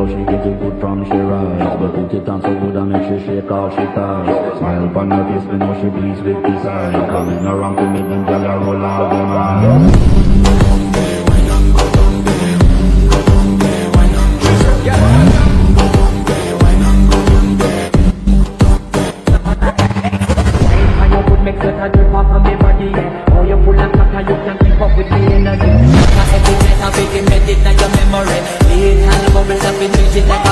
Hello, she getting good from she rise. But put it on so good I make she shake all she ties. Smile upon her face, me know she pleased with this eye. Coming around to me, then girl I roll all the eyes. Every night I'm making magic, now your memory. It's all bubbles up in music.